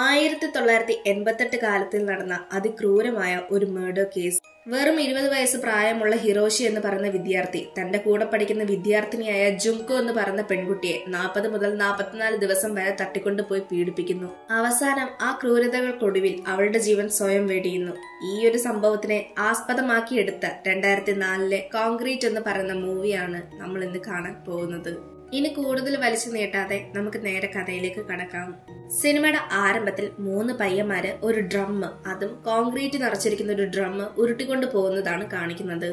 1988 കാലത്തിൽ നടന്ന അതിക്രൂരമായ ഒരു മർഡർ കേസ്. വെറും 20 വയസ്സ് പ്രായമുള്ള ഹിറോഷി എന്ന് പറയുന്ന വിദ്യാർത്ഥി തന്റെ കൂടെ പഠിക്കുന്ന വിദ്യാർത്ഥിനിയായ ജുംകോ എന്ന് പറയുന്ന പെൺകുട്ടിയെ 40 മുതൽ 44 ദിവസം വരെ തട്ടിക്കൊണ്ടുപോയി പീഡിപ്പിക്കുന്നു. അവസാനം ആ ക്രൂരതകൾക്കൊടുവിൽ അവളുടെ ജീവൻ സ്വയം വെടിയുന്നു. ഈ ഒരു സംഭവത്തിനെ ആസ്പദമാക്കിയെടുത്ത 2004-ലെ കോൺക്രീറ്റ് എന്ന് പറയുന്ന മൂവിയാണ് നമ്മൾ ഇന്ന് കാണാൻ പോകുന്നത്. ഇനി കൂടുതൽ വലിച്ചു നീട്ടാതെ നമുക്ക് നേരെ കഥയിലേക്ക് കടക്കാം. സിനിമയുടെ ആരംഭത്തിൽ 3 പയ്യന്മാര് ഒരു ഡ്രമ്മ്, അതും കോൺക്രീറ്റ് നിറച്ചിരിക്കുന്ന ഒരു ഡ്രമ്മ് ഉരുട്ടിക്കൊണ്ടു പോകുന്നതാണ് കാണിക്കുന്നത്.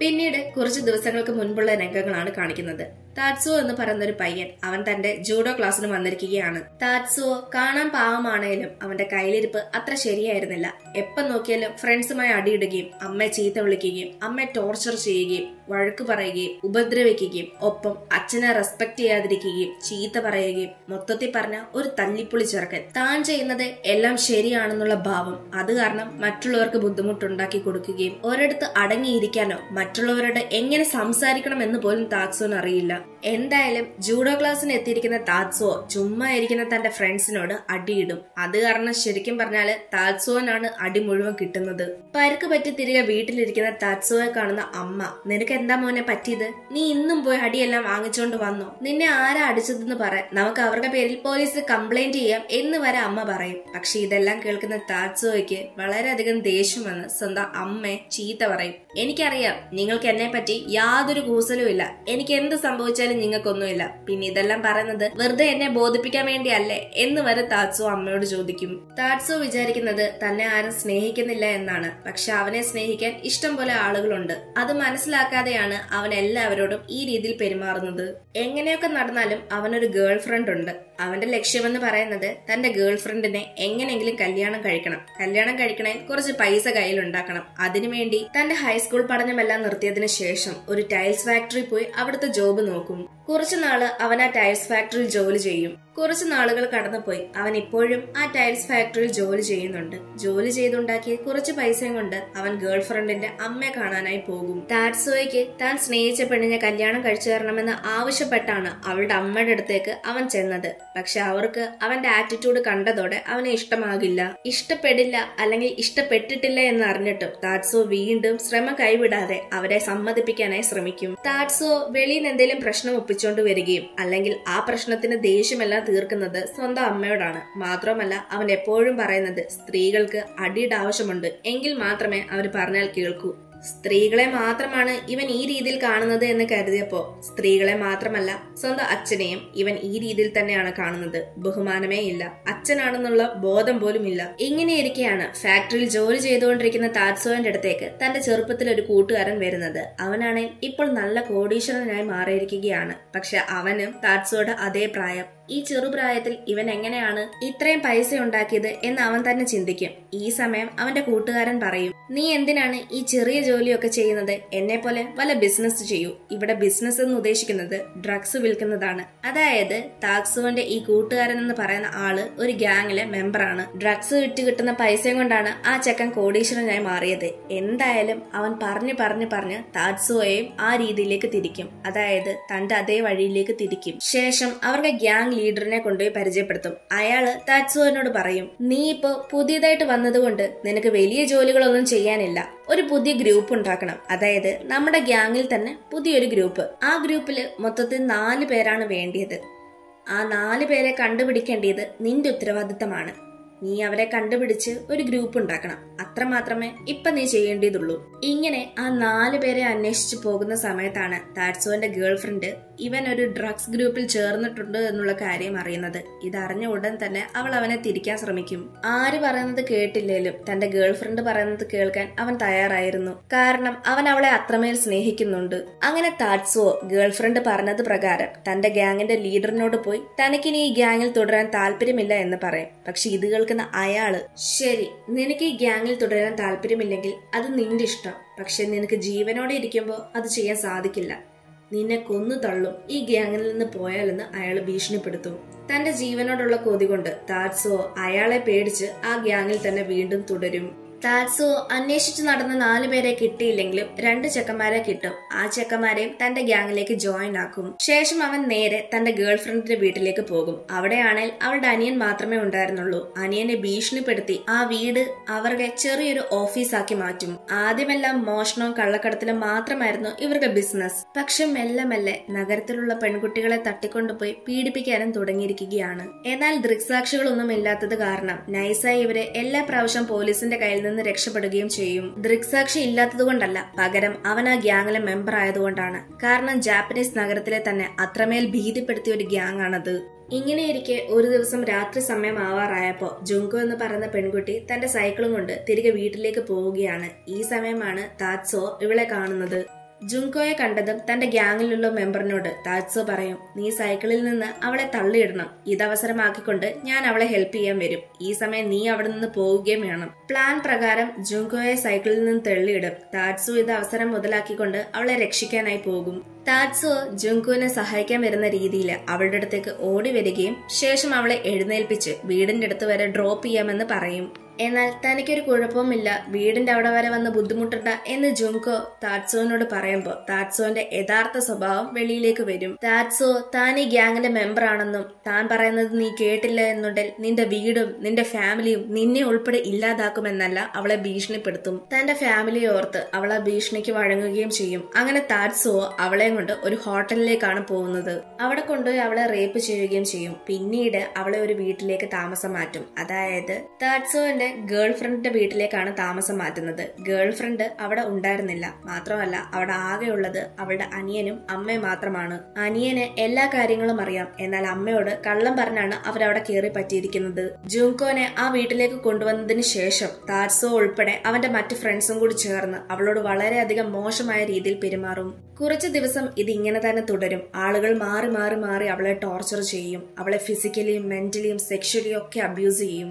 പിന്നീട് കുറച്ച് ദിവസങ്ങൾക്ക് മുൻപുള്ള രംഗങ്ങളാണ് കാണിക്കുന്നത്. താറ്റ്സുവോ എന്ന് പറയുന്ന ഒരു പയ്യൻ അവൻ തന്റെ ജൂഡോ ക്ലാസ്സിന് വന്നിരിക്കുകയാണ്. താറ്റ്സുവോ കാണാൻ പാവമാണേലും അവന്റെ കയ്യിലിരിപ്പ് അത്ര ശരിയായിരുന്നില്ല. എപ്പം നോക്കിയാലും ഫ്രണ്ട്സുമായി അടിയിടുകയും അമ്മയെ ചീത്ത വിളിക്കുകയും അമ്മയെ ടോർച്ചർ ചെയ്യുകയും വഴക്ക് പറയുകയും ഉപദ്രവിക്കുകയും ഒപ്പം അച്ഛനെ റെസ്പെക്ട് ചെയ്യാതിരിക്കുകയും ചീത്ത പറയുകയും മൊത്തത്തിൽ പറഞ്ഞ ഒരു തല്ലിപ്പൊളി ചെറുക്കൻ. താൻ ചെയ്യുന്നത് എല്ലാം ശരിയാണെന്നുള്ള ഭാവം അത് കാരണം മറ്റുള്ളവർക്ക് ബുദ്ധിമുട്ടുണ്ടാക്കി കൊടുക്കുകയും ഒരിടത്ത് അടങ്ങിയിരിക്കാനോ മറ്റുള്ളവരോട് എങ്ങനെ സംസാരിക്കണം എന്ന് പോലും താറ്റ്സുവിന് അറിയില്ല. എന്തായാലും ജൂഡോ ക്ലാസ്സിന് എത്തിയിരിക്കുന്ന താറ്റ്സുവോ ചുമ്മാ ഇരിക്കുന്ന തന്റെ ഫ്രണ്ട്സിനോട് അടിയിടും. അത് കാരണം ശരിക്കും പറഞ്ഞാല് താറ്റ്സുവോനാണ് അടി മുഴുവൻ കിട്ടുന്നത്. പരുക്ക് പറ്റി തിരികെ വീട്ടിലിരിക്കുന്ന താറ്റ്സുവോയെ കാണുന്ന അമ്മ, "നിനക്ക് എന്താ മോനെ പറ്റിയത്? നീ ഇന്നും പോയി അടിയെല്ലാം വാങ്ങിച്ചോണ്ട് വന്നോ? നിന്നെ ആരാ അടിച്ചതെന്ന് പറ, നമുക്ക് അവരുടെ പേരിൽ പോലീസിൽ കംപ്ലൈന്റ് ചെയ്യാം" എന്ന് വരെ അമ്മ പറയും. പക്ഷെ ഇതെല്ലാം കേൾക്കുന്ന താറ്റ്സുവോയ്ക്ക് വളരെയധികം ദേഷ്യം വന്ന് സ്വന്തം അമ്മയെ ചീത്ത പറയും. "എനിക്കറിയാം നിങ്ങൾക്ക് എന്നെ പറ്റി യാതൊരു കൂസലും ഇല്ല, എനിക്ക് എന്ത് സംഭവിച്ചാലും നിങ്ങൾക്കൊന്നുമില്ല, പിന്നെ ഇതെല്ലാം പറയുന്നത് വെറുതെ എന്നെ ബോധിപ്പിക്കാൻ വേണ്ടിയല്ലേ" എന്ന് വരെ താറ്റ്സു അമ്മയോട് ചോദിക്കും. താറ്റ്സു വിചാരിക്കുന്നത് തന്നെ ആരും സ്നേഹിക്കുന്നില്ല എന്നാണ്. പക്ഷെ അവനെ സ്നേഹിക്കാൻ ഇഷ്ടം പോലെ ആളുകളുണ്ട്. അത് മനസ്സിലാക്കാതെയാണ് അവൻ എല്ലാവരോടും ഈ രീതിയിൽ പെരുമാറുന്നത്. എങ്ങനെയൊക്കെ നടന്നാലും അവനൊരു ഗേൾ ഫ്രണ്ട് ഉണ്ട്. അവന്റെ ലക്ഷ്യമെന്ന് പറയുന്നത് തന്റെ ഗേൾ ഫ്രണ്ടിനെ എങ്ങനെയെങ്കിലും കല്യാണം കഴിക്കണം. കല്യാണം കഴിക്കണേൽ കുറച്ച് പൈസ കയ്യിലുണ്ടാക്കണം. അതിനുവേണ്ടി തന്റെ ഹൈസ്കൂൾ പഠനമെല്ലാം നിർത്തിയതിനു ശേഷം ഒരു ടൈൽസ് ഫാക്ടറി പോയി അവിടുത്തെ ജോബ് നോക്കും. കുറച്ചുനാള് അവൻ ആ ടൈൽസ് ഫാക്ടറിയിൽ ജോലി ചെയ്യും. കുറച്ച് നാളുകൾ കടന്നുപോയി. അവൻ ഇപ്പോഴും ആ ടൈൽസ് ഫാക്ടറിയിൽ ജോലി ചെയ്യുന്നുണ്ട്. ജോലി ചെയ്തുണ്ടാക്കിയ കുറച്ച് പൈസയും കൊണ്ട് അവൻ ഗേൾ ഫ്രണ്ടിന്റെ അമ്മയെ കാണാനായി പോകും. താറ്റ്സുവോയ്ക്ക് താൻ സ്നേഹിച്ച പെണ്ണിനെ കല്യാണം കഴിച്ചു തരണമെന്ന് ആവശ്യപ്പെട്ടാണ് അവളുടെ അമ്മയുടെ അടുത്തേക്ക് അവൻ ചെന്നത്. പക്ഷെ അവർക്ക് അവന്റെ ആറ്റിറ്റ്യൂഡ് കണ്ടതോടെ അവനെ ഇഷ്ടമാകില്ല. ഇഷ്ടപ്പെടില്ല അല്ലെങ്കിൽ ഇഷ്ടപ്പെട്ടിട്ടില്ല എന്നറിഞ്ഞിട്ടും താറ്റ്സുവോ വീണ്ടും ശ്രമം കൈവിടാതെ അവരെ സമ്മതിപ്പിക്കാനായി ശ്രമിക്കും. താറ്റ്സുവോ വെളിയിൽ നിന്ന് എന്തെങ്കിലും പ്രശ്നം ഒപ്പിച്ചുകൊണ്ട് വരികയും അല്ലെങ്കിൽ ആ പ്രശ്നത്തിന് ദേഷ്യമെല്ലാം തീർക്കുന്നത് സ്വന്തം അമ്മയോടാണ്. മാത്രമല്ല അവൻ എപ്പോഴും പറയുന്നത് സ്ത്രീകൾക്ക് അടിയുടെ ആവശ്യമുണ്ട്, എങ്കിൽ മാത്രമേ അവർ പറഞ്ഞാൽ കേൾക്കൂ. സ്ത്രീകളെ മാത്രമാണ് ഇവൻ ഈ രീതിയിൽ കാണുന്നത് എന്ന് കരുതിയപ്പോ സ്ത്രീകളെ മാത്രമല്ല സ്വന്തം അച്ഛനെയും ഇവൻ ഈ രീതിയിൽ തന്നെയാണ് കാണുന്നത്. ബഹുമാനമേ ഇല്ല, അച്ഛനാണെന്നുള്ള ബോധം പോലും ഇല്ല. ഇങ്ങനെയിരിക്കെയാണ് ഫാക്ടറിയിൽ ജോലി ചെയ്തുകൊണ്ടിരിക്കുന്ന താറ്റ്സുവോന്റെ അടുത്തേക്ക് തന്റെ ചെറുപ്പത്തിൽ ഒരു കൂട്ടുകാരൻ വരുന്നത്. അവനാണെങ്കിൽ ഇപ്പോൾ നല്ല കോടീശ്വരനായി മാറിയിരിക്കുകയാണ്. പക്ഷെ അവനും താറ്റ്സുവോയുടെ അതേ പ്രായം. ഈ ചെറുപ്രായത്തിൽ ഇവൻ എങ്ങനെയാണ് ഇത്രയും പൈസ ഉണ്ടാക്കിയത് എന്ന് അവൻ തന്നെ ചിന്തിക്കും. ഈ സമയം അവന്റെ കൂട്ടുകാരൻ പറയും, "നീ എന്തിനാണ് ഈ ചെറിയ ജോലിയൊക്കെ ചെയ്യുന്നത്? എന്നെ പോലെ വല്ല ബിസിനസ് ചെയ്യൂ." ഇവിടെ ബിസിനസ് എന്ന് ഉദ്ദേശിക്കുന്നത് ഡ്രഗ്സ് വിൽക്കുന്നതാണ്. അതായത് താറ്റ്സുവോന്റെ ഈ കൂട്ടുകാരൻ എന്ന് പറയുന്ന ആള് ഒരു ഗ്യാങ്ങിലെ മെമ്പറാണ്. ഡ്രഗ്സ് കിട്ടുന്ന പൈസയും കൊണ്ടാണ് ആ ചെക്കൻ കോടീശ്വരനായി മാറിയത്. എന്തായാലും അവൻ പറഞ്ഞ് താറ്റ്സുവോയെയും ആ രീതിയിലേക്ക് തിരിക്കും. അതായത് തന്റെ അതേ വഴിയിലേക്ക് തിരിക്കും. ശേഷം അവരുടെ ഗ്യാങ് ലീഡറിനെ കൊണ്ടുപോയി പരിചയപ്പെടുത്തും. അയാള് താറ്റ്സുവോനോട് പറയും, "നീ ഇപ്പോ പുതിയതായിട്ട് വന്നതുകൊണ്ട് നിനക്ക് വലിയ ജോലികളൊന്നും ചെയ്യാനില്ല. ഒരു പുതിയ ഗ്രൂപ്പ് ഉണ്ടാക്കണം. അതായത് നമ്മുടെ ഗ്യാങ്ങിൽ തന്നെ പുതിയൊരു ഗ്രൂപ്പ്. ആ ഗ്രൂപ്പില് മൊത്തത്തിൽ 4 പേരാണ് വേണ്ടിയത്. ആ 4 പേരെ കണ്ടുപിടിക്കേണ്ടത് നിന്റെ ഉത്തരവാദിത്തമാണ്. നീ അവരെ കണ്ടുപിടിച്ച് ഒരു ഗ്രൂപ്പ് ഉണ്ടാക്കണം. അത്ര മാത്രമേ ഇപ്പൊ നീ ചെയ്യേണ്ടതുള്ളൂ." ഇങ്ങനെ ആ 4 പേരെ അന്വേഷിച്ചു പോകുന്ന സമയത്താണ് താറ്റ്സുവോന്റെ ഗേൾ ഫ്രണ്ട് ഇവൻ ഒരു ഡ്രഗ്സ് ഗ്രൂപ്പിൽ ചേർന്നിട്ടുണ്ട് എന്നുള്ള കാര്യം അറിയുന്നത്. ഇതറിഞ്ഞ ഉടൻ തന്നെ അവൾ അവനെ തിരിക്കാൻ ശ്രമിക്കും. ആര് പറയുന്നത് കേട്ടില്ലേലും തന്റെ ഗേൾ ഫ്രണ്ട് പറയുന്നത് കേൾക്കാൻ അവൻ തയ്യാറായിരുന്നു. കാരണം അവൻ അവളെ അത്രമേൽ സ്നേഹിക്കുന്നുണ്ട്. അങ്ങനെ താറ്റ്സുവോ ഗേൾ ഫ്രണ്ട് പറഞ്ഞത് പ്രകാരം തന്റെ ഗ്യാങ്ങിന്റെ ലീഡറിനോട് പോയി തനിക്കിനി ഈ ഗ്യാങ്ങിൽ തുടരാൻ താല്പര്യമില്ല എന്ന് പറയും. പക്ഷെ ഇത് അയാള്, "ശരി, നിനക്ക് ഈ ഗ്യാങ്ങിൽ തുടരാൻ താല്പര്യമില്ലെങ്കിൽ അത് നിന്റെ ഇഷ്ടം. പക്ഷെ നിനക്ക് ജീവനോടെ ഇരിക്കുമ്പോ അത് ചെയ്യാൻ സാധിക്കില്ല. നിന്നെ കൊന്നു തള്ളും ഈ ഗ്യാങ്ങിൽ നിന്ന് പോയാലെന്ന് അയാള് ഭീഷണിപ്പെടുത്തും. തന്റെ ജീവനോടുള്ള കൊതി കൊണ്ട് താറ്റ്സുവോ അയാളെ പേടിച്ച് ആ ഗ്യാങ്ങിൽ തന്നെ വീണ്ടും തുടരും. Tatsu Anishish Nadana Alibere Kitty Linglip, Randa Chakamara Kitto, A Chakamare, Tanda Gang like a join Akum. Sheshmaman Nere, Tanda girlfriend to beat like a pogum. Avade Anel, our Danian Matrame Undarnolo, Anian a Bishni Perti, A Weed, our Gatcher office Akimatum. Adimella Moshno, Kalakatla Matra Marno, Ivra business. Paksha Mella Mele, Nagarthula Pencutigala Tatikon to PDP Karen Todangiana. Enal Drixakshalulamilla the Garna. Nisa Ivre, Ella Pravsham Police in the Kail. രക്ഷപ്പെടുകയും ചെയ്യും ദൃക്സാക്ഷി ഇല്ലാത്തതുകൊണ്ടല്ല പകരം അവൻ ആ ഗ്യാങ്ങിലെ member ആയതുകൊണ്ടാണ് കാരണം Japanese നഗരത്തിലെ തന്നെ അത്രമേൽ ഭീതിപ്പെടുത്തിയ ഒരു ഗ്യാങ് ആണത് ഇങ്ങനെയിരിക്കെ ഒരു ദിവസം രാത്രി സമയം ആവാറായപ്പോൾ ജുങ്കോ എന്ന് പറയുന്ന പെൺകുട്ടി തന്റെ സൈക്കിളും കൊണ്ട് തിരികെ വീട്ടിലേക്ക് പോവുകയാണ് ഈ സമയമാണ് താത്സോ ഇവളെ കാണുന്നത് ജുങ്കോയെ കണ്ടതും തന്റെ ഗ്യാങ്ങിലുള്ള മെമ്പറിനോട് താത്സോ പറയും നീ സൈക്കിളിൽ നിന്ന് അവളെ തള്ളിയിടണം ഇതവസരമാക്കിക്കൊണ്ട് ഞാൻ അവളെ ഹെൽപ്പ് ചെയ്യാൻ വരും ഈ സമയം നീ അവിടെ നിന്ന് പോവുകയും വേണം പ്ലാൻ പ്രകാരം ജുങ്കോയെ സൈക്കിളിൽ നിന്ന് തള്ളിയിടും താത്സോ ഇത് അവസരം മുതലാക്കിക്കൊണ്ട് അവളെ രക്ഷിക്കാനായി പോകും താത്സോ ജുങ്കോനെ സഹായിക്കാൻ വരുന്ന രീതിയിൽ അവളുടെ അടുത്തേക്ക് ഓടി വരികയും ശേഷം അവളെ എഴുന്നേൽപ്പിച്ച് വീടിന്റെ അടുത്ത് വരെ ഡ്രോപ്പ് ചെയ്യാമെന്ന് പറയും എന്നാൽ തനിക്കൊരു കുഴപ്പമില്ല വീടിന്റെ അവിടെ വരെ വന്ന് ബുദ്ധിമുട്ടണ്ട എന്ന് ജുങ്കോ താത്സോനോട് പറയുമ്പോൾ താത്സോന്റെ യഥാർത്ഥ സ്വഭാവം വെളിയിലേക്ക് വരും താത്സോ താൻ ഈ ഗ്യാങ്ങിന്റെ മെമ്പർ ആണെന്നും താൻ പറയുന്നത് നീ കേട്ടില്ല എന്നുണ്ടെങ്കിൽ നിന്റെ വീടും നിന്റെ ഫാമിലിയും നിന്നെ ഉൾപ്പെടെ ഇല്ലാതാക്കുമെന്നല്ല അവളെ ഭീഷണിപ്പെടുത്തും തന്റെ ഫാമിലി ഓർത്ത് അവളെ ഭീഷണിക്ക് വഴങ്ങുകയും ചെയ്യും അങ്ങനെ താത്സോ അവളെ ഒരു ഹോട്ടലിലേക്കാണ് പോകുന്നത് അവിടെ കൊണ്ടുപോയി അവളെ റേപ്പ് ചെയ്യുകയും ചെയ്യും പിന്നീട് അവളെ ഒരു വീട്ടിലേക്ക് താമസം മാറ്റും അതായത് താറ്റ്സോന്റെ ഗേൾ ഫ്രണ്ടിന്റെ വീട്ടിലേക്കാണ് താമസം മാറ്റുന്നത് ഗേൾ ഫ്രണ്ട് അവിടെ ഉണ്ടായിരുന്നില്ല മാത്രമല്ല അവിടെ ആകെയുള്ളത് അവളുടെ അനിയനും അമ്മയും മാത്രമാണ് അനിയന് എല്ലാ കാര്യങ്ങളും അറിയാം എന്നാൽ അമ്മയോട് കള്ളം പറഞ്ഞാണ് അവരവിടെ കയറി പറ്റിയിരിക്കുന്നത് ജുങ്കോനെ ആ വീട്ടിലേക്ക് കൊണ്ടുവന്നതിന് ശേഷം താറ്റ്സോ ഉൾപ്പെടെ അവന്റെ മറ്റു ഫ്രണ്ട്സും കൂടി ചേർന്ന് അവളോട് വളരെയധികം മോശമായ രീതിയിൽ പെരുമാറും കുറച്ച് ദിവസം ഇതിങ്ങനെ തന്നെ തുടരും ആളുകൾ മാറി മാറി മാറി അവളെ ടോർച്ചർ ചെയ്യും അവളെ ഫിസിക്കലിയും മെന്റലിയും സെക്ഷലിയും ഒക്കെ അബ്യൂസ് ചെയ്യും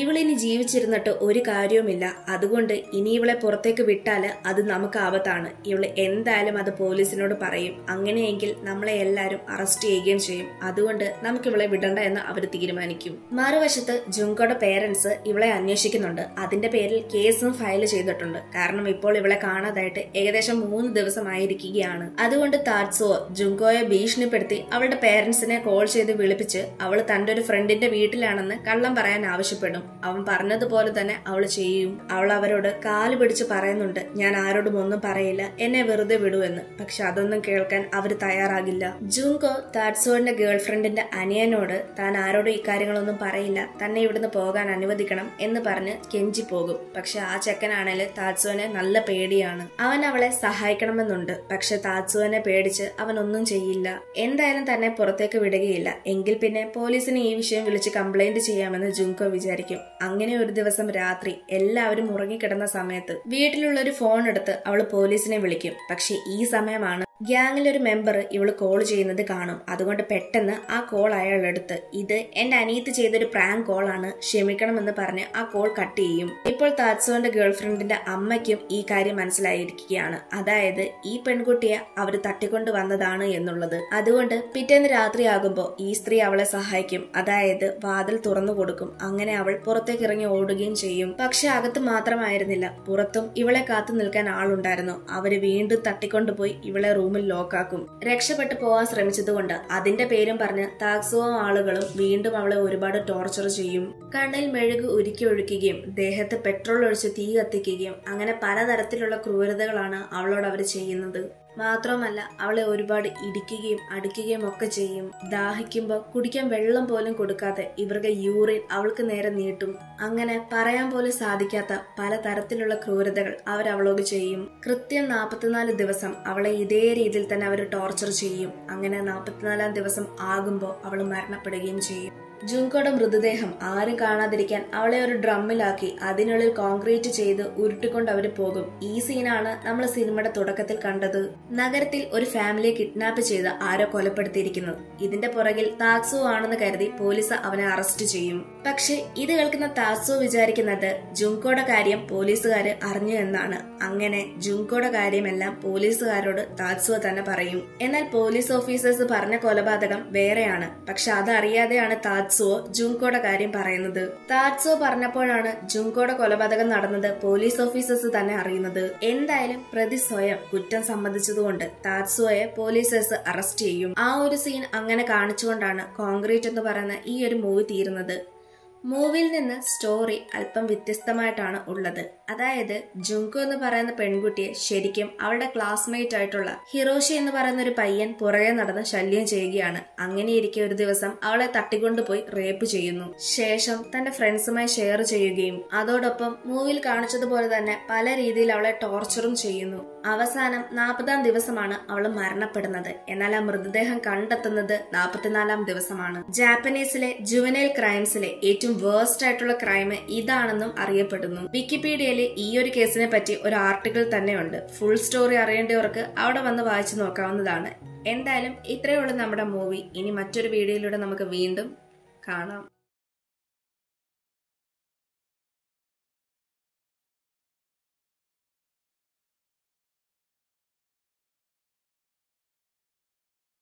ഇവളിനി ജീവിച്ചിരുന്നിട്ട് ഒരു കാര്യവുമില്ല അതുകൊണ്ട് ഇനി ഇവളെ പുറത്തേക്ക് വിട്ടാൽ അത് നമുക്ക് ആപത്താണ് ഇവള് എന്തായാലും അത് പോലീസിനോട് പറയും അങ്ങനെയെങ്കിൽ നമ്മളെ എല്ലാവരും അറസ്റ്റ് ചെയ്യുകയും ചെയ്യും അതുകൊണ്ട് നമുക്ക് ഇവളെ വിടണ്ട എന്ന് അവർ തീരുമാനിക്കും മറുവശത്ത് ജുങ്കോയുടെ പേരൻസ് ഇവളെ അന്വേഷിക്കുന്നുണ്ട് അതിന്റെ പേരിൽ കേസും ഫയൽ ചെയ്തിട്ടുണ്ട് കാരണം ഇപ്പോൾ ഇവളെ കാണാതായിട്ട് ഏകദേശം 3 ദിവസമായിരിക്കുകയാണ് അതുകൊണ്ട് താത്സോ ജുങ്കോയെ ഭീഷണിപ്പെടുത്തി അവളുടെ പേരൻസിനെ കോൾ ചെയ്ത് വിളിപ്പിച്ച് അവൾ തന്റെ ഒരു ഫ്രണ്ടിന്റെ വീട്ടിലാണെന്ന് കള്ളം പറയാൻ ആവശ്യപ്പെടും അവൻ പറഞ്ഞതുപോലെ തന്നെ അവൾ ചെയ്യും അവൾ അവരോട് കാല് പിടിച്ച് പറയുന്നുണ്ട് ഞാൻ ആരോടും ഒന്നും പറയില്ല എന്നെ വെറുതെ വിടുവെന്ന് പക്ഷെ അതൊന്നും കേൾക്കാൻ അവർ തയ്യാറാകില്ല ജുങ്കോ താറ്റ്സോന്റെ ഗേൾഫ്രണ്ടിന്റെ അനിയനോട് താൻ ആരോടും ഇക്കാര്യങ്ങളൊന്നും പറയില്ല തന്നെ ഇവിടുന്ന് പോകാൻ അനുവദിക്കണം എന്ന് പറഞ്ഞ് കെഞ്ചി പോകും പക്ഷെ ആ ചെക്കനാണെങ്കിൽ താറ്റ്സോനെ നല്ല പേടിയാണ് അവൻ അവളെ സഹായിക്കണമെന്നുണ്ട് പക്ഷെ താറ്റ്സോനെ പേടിച്ച് അവനൊന്നും ചെയ്യില്ല എന്തായാലും തന്നെ പുറത്തേക്ക് വിടുകയില്ല എങ്കിൽ പിന്നെ പോലീസിന് ഈ വിഷയം വിളിച്ച് കംപ്ലൈന്റ് ചെയ്യാമെന്ന് ജുങ്കോ വിചാരിക്കും അങ്ങനെ ഒരു ദിവസം രാത്രി എല്ലാവരും ഉറങ്ങിക്കിടന്ന സമയത്ത് വീട്ടിലുള്ളൊരു ഫോൺ എടുത്ത് അവള് പോലീസിനെ വിളിക്കും പക്ഷെ ഈ സമയമാണ് ഗ്യാങ്ങിലൊരു മെമ്പർ ഇവള് കോൾ ചെയ്യുന്നത് കാണും അതുകൊണ്ട് പെട്ടെന്ന് ആ കോൾ അയാളെടുത്ത് ഇത് എന്റെ അനിയത്ത് ചെയ്തൊരു പ്രാങ്ക് കോൾ ആണ് ക്ഷമിക്കണമെന്ന് പറഞ്ഞ് ആ കോൾ കട്ട് ചെയ്യും ഇപ്പോൾ താത്സോന്റെ ഗേൾഫ്രണ്ടിന്റെ അമ്മയ്ക്കും ഈ കാര്യം മനസ്സിലായിരിക്കുകയാണ് അതായത് ഈ പെൺകുട്ടിയെ അവര് തട്ടിക്കൊണ്ട് വന്നതാണ് എന്നുള്ളത് അതുകൊണ്ട് പിറ്റേന്ന് രാത്രിയാകുമ്പോൾ ഈ സ്ത്രീ അവളെ സഹായിക്കും അതായത് വാതിൽ തുറന്നു കൊടുക്കും അങ്ങനെ അവൾ പുറത്തേക്ക് ഇറങ്ങി ഓടുകയും ചെയ്യും പക്ഷെ അകത്ത് മാത്രമായിരുന്നില്ല പുറത്തും ഇവളെ കാത്തു നിൽക്കാൻ ആളുണ്ടായിരുന്നു അവര് വീണ്ടും തട്ടിക്കൊണ്ടുപോയി ഇവളെ റൂമിൽ ലോക്കാക്കും രക്ഷപ്പെട്ടു പോവാൻ ശ്രമിച്ചതുകൊണ്ട് അതിന്റെ പേരും പറഞ്ഞ് താക്സുവും ആളുകളും വീണ്ടും അവളെ ഒരുപാട് ടോർച്ചർ ചെയ്യും കണ്ണിൽ മെഴുക് ഉരുക്കി ഒഴിക്കുകയും ദേഹത്ത് പെട്രോൾ ഒഴിച്ച് തീ കത്തിക്കുകയും അങ്ങനെ പലതരത്തിലുള്ള ക്രൂരതകളാണ് അവളോട് അവർ ചെയ്യുന്നത് മാത്രമല്ല അവളെ ഒരുപാട് ഇടിക്കുകയും അടിക്കുകയും ഒക്കെ ചെയ്യും ദാഹിക്കുമ്പോൾ കുടിക്കാൻ വെള്ളം പോലും കൊടുക്കാതെ ഇവരുടെ യൂറിൻ അവൾക്ക് നേരെ നീട്ടും അങ്ങനെ പറയാൻ പോലും സാധിക്കാത്ത പലതരത്തിലുള്ള ക്രൂരതകൾ അവരവളോട് ചെയ്യും കൃത്യം 44 ദിവസം അവളെ ഇതേ രീതിയിൽ തന്നെ അവർ ടോർച്ചർ ചെയ്യും അങ്ങനെ 44-ാം ദിവസം ആകുമ്പോൾ അവൾ മരണപ്പെടുകയും ചെയ്യും ജുങ്കോയുടെ മൃതദേഹം ആരും കാണാതിരിക്കാൻ അവളെ ഒരു ഡ്രമ്മിലാക്കി അതിനുള്ളിൽ കോൺക്രീറ്റ് ചെയ്ത് ഉരുട്ടിക്കൊണ്ട് അവര് പോകും ഈ സീനാണ് നമ്മൾ സിനിമയുടെ തുടക്കത്തിൽ കണ്ടത് നഗരത്തിൽ ഒരു ഫാമിലിയെ കിഡ്നാപ്പ് ചെയ്ത് ആരോ കൊലപ്പെടുത്തിയിരിക്കുന്നത് ഇതിന്റെ പുറകിൽ താക്സു ആണെന്ന് കരുതി പോലീസ് അവനെ അറസ്റ്റ് ചെയ്യും പക്ഷെ ഇത് കേൾക്കുന്ന താസോ വിചാരിക്കുന്നത് ജുങ്കോയുടെ കാര്യം പോലീസുകാര് അറിഞ്ഞു എന്നാണ്. അങ്ങനെ ജുങ്കോയുടെ കാര്യമെല്ലാം പോലീസുകാരോട് താസോ തന്നെ പറയും. എന്നാൽ പോലീസ് ഓഫീസേഴ്സ് പറഞ്ഞ കൊലപാതകം വേറെയാണ്. പക്ഷെ അതറിയാതെയാണ് താസോ ജുങ്കോയുടെ കാര്യം പറയുന്നത്. താസോ പറഞ്ഞപ്പോഴാണ് ജുങ്കോയുടെ കൊലപാതകം നടന്നത് പോലീസ് ഓഫീസേഴ്സ് തന്നെ അറിയുന്നത്. എന്തായാലും പ്രതി സ്വയം കുറ്റം സമ്മതിച്ചതുകൊണ്ട് താസോയെ പോലീസേഴ്സ് അറസ്റ്റ് ചെയ്യും. ആ ഒരു സീൻ അങ്ങനെ കാണിച്ചുകൊണ്ടാണ് കോൺക്രീറ്റ് എന്ന് പറയുന്ന ഈ ഒരു മൂവി തീരുന്നത്. മൂവിയിൽ നിന്ന് സ്റ്റോറി അല്പം വ്യത്യസ്തമായിട്ടാണ് ഉള്ളത്. അതായത് ജുങ്കോ എന്ന് പറയുന്ന പെൺകുട്ടിയെ ശരിക്കും അവളുടെ ക്ലാസ്മേറ്റ് ആയിട്ടുള്ള ഹിറോഷി എന്ന് പറയുന്ന ഒരു പയ്യൻ പുറകെ നടന്ന് ശല്യം ചെയ്യുകയാണ്. അങ്ങനെയിരിക്കെ ഒരു ദിവസം അവളെ തട്ടിക്കൊണ്ടുപോയി റേപ്പ് ചെയ്യുന്നു. ശേഷം തന്റെ ഫ്രണ്ട്സുമായി ഷെയർ ചെയ്യുകയും അതോടൊപ്പം മൂവിയിൽ കാണിച്ചതുപോലെ തന്നെ പല രീതിയിൽ അവളെ ടോർച്ചറും ചെയ്യുന്നു. അവസാനം 40-ാം ദിവസമാണ് അവൾ മരണപ്പെടുന്നത്. എന്നാൽ ആ മൃതദേഹം കണ്ടെത്തുന്നത് 44-ാം ദിവസമാണ്. ജാപ്പനീസിലെ ജുവനൈൽ ക്രൈംസിലെ ഏറ്റവും വേഴ്സ്റ്റ് ആയിട്ടുള്ള ക്രൈം ഇതാണെന്നും അറിയപ്പെടുന്നു. വിക്കിപീഡിയയിൽ ഈ ഒരു കേസിനെ പറ്റി ഒരു ആർട്ടിക്കിൾ തന്നെയുണ്ട്. ഫുൾ സ്റ്റോറി അറിയേണ്ടവർക്ക് അവിടെ വന്ന് വായിച്ചു നോക്കാവുന്നതാണ്. എന്തായാലും ഇത്രയേ ഉള്ളൂ നമ്മുടെ മൂവി. ഇനി മറ്റൊരു വീഡിയോയിലൂടെ നമുക്ക് വീണ്ടും കാണാം.